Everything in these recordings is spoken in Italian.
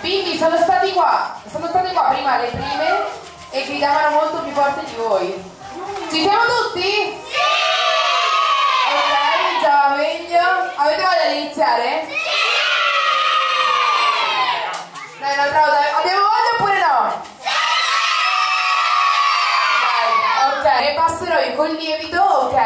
Quindi sono stati qua prima le prime e gridavano molto più forte di voi. Ci siamo tutti? Sì! Ok, già meglio. Avete voglia di iniziare? Sì! Dai, un'altra volta. Abbiamo voglia oppure no? Sì! Dai, ok. Ne passerò io col lievito, ok?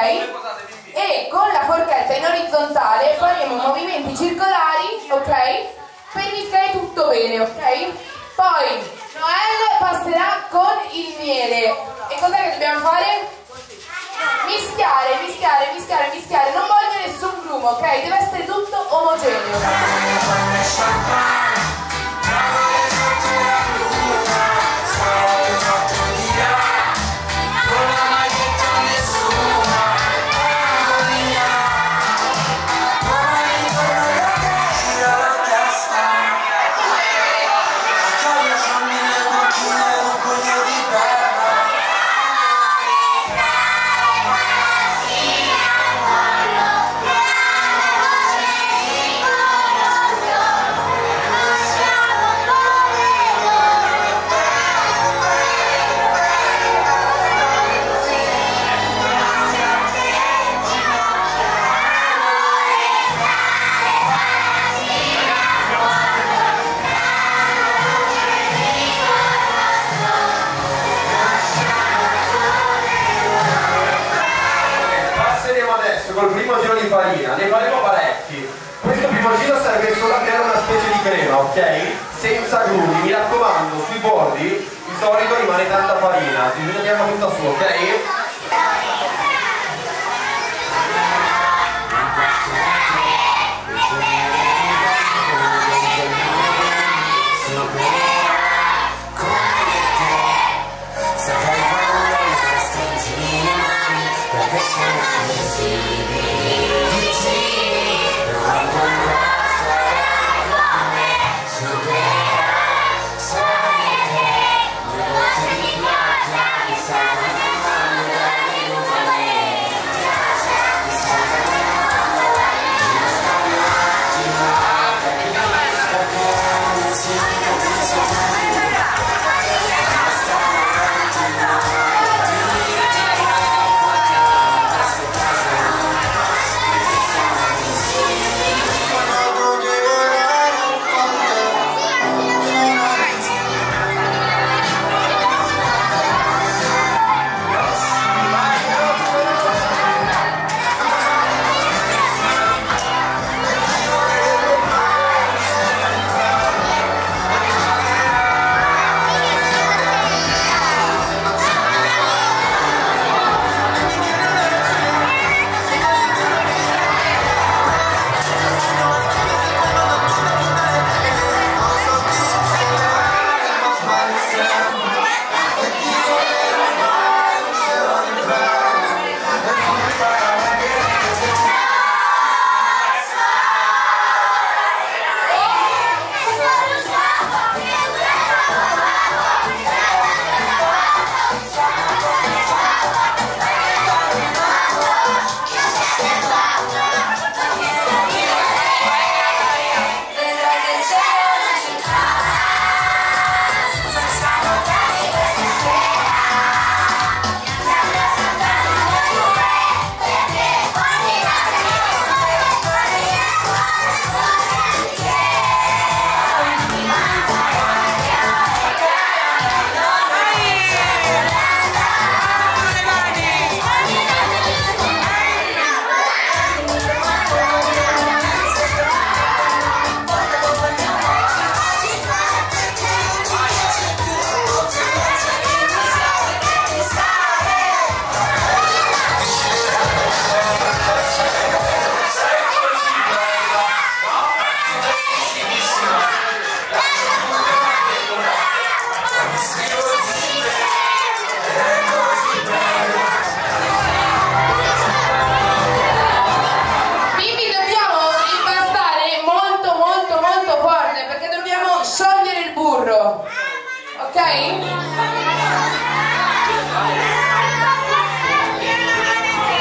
E con la forchetta in orizzontale faremo movimenti circolari, ok? Per mischiare tutto bene, ok? Poi Noelle passerà con il miele. E cos'è che dobbiamo fare? Mischiare. Non voglio nessun grumo, ok? Deve essere tutto omogeneo. Col primo giro di farina ne faremo parecchi. Questo primo giro serve solo a creare una specie di crema, ok? Senza grumi, mi raccomando. Sui bordi di solito rimane tanta farina, bisogna tenerla tutta su, ok?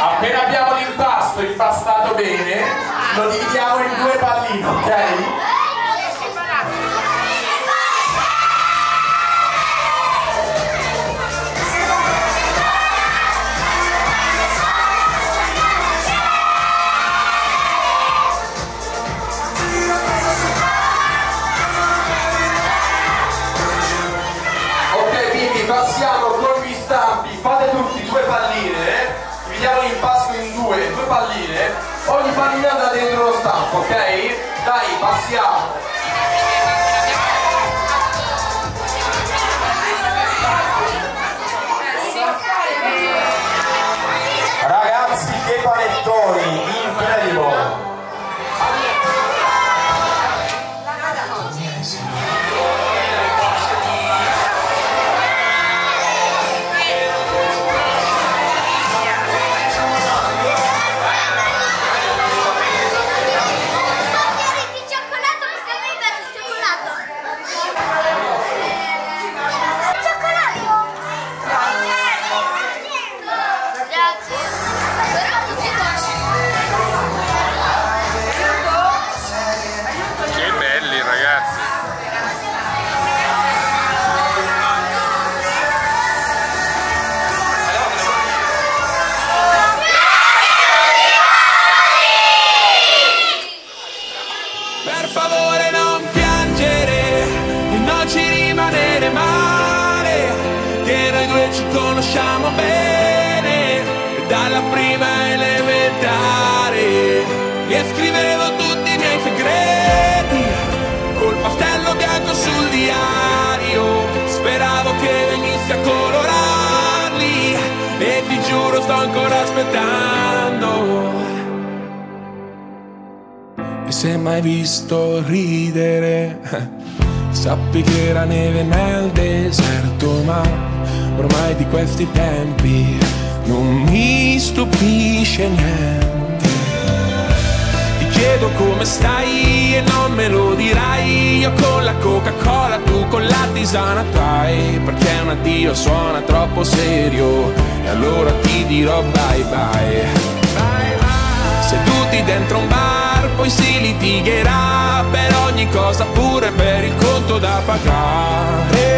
Appena abbiamo l'impasto impastato bene, lo dividiamo in due palline, ok? stop, ok? Dai, passiamo. Ragazzi, che panettoni, incredibile! Conosciamo bene dalla prima elementare e scrivevo tutti i miei segreti col pastello bianco sul diario, speravo che venisse a colorarli e ti giuro sto ancora aspettando. E se mai visto ridere sappi che era neve nel deserto, ma ormai di questi tempi non mi stupisce niente. Ti chiedo come stai e non me lo dirai. Io con la Coca Cola, tu con la tisana Thai, perché un addio suona troppo serio e allora ti dirò bye bye. Bye bye. Seduti dentro un bar poi si litigherà per ogni cosa pure per il conto da pagare.